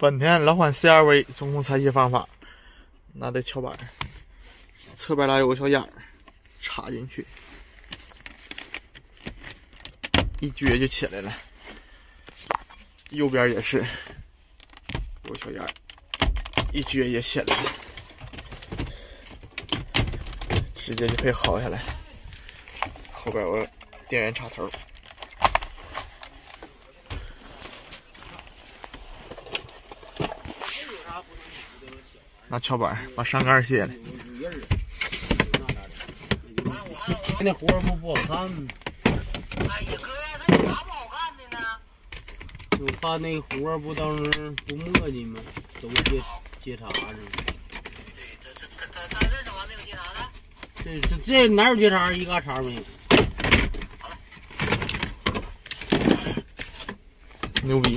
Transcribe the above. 本田老款 CRV 中控拆卸方法，那得撬板，侧边拉有个小眼儿，插进去，一撅就起来了。右边也是有个小眼儿，一撅也起来了，直接就可以薅下来。后边有个电源插头。 拿撬板把上盖卸了。今天活不好看。哎呀哥，这有啥不好看的呢？我看那活不当时不磨叽吗？都接茬子。对，他这怎么没有接茬呢？这哪有接茬？一嘎茬没有。好了。牛逼。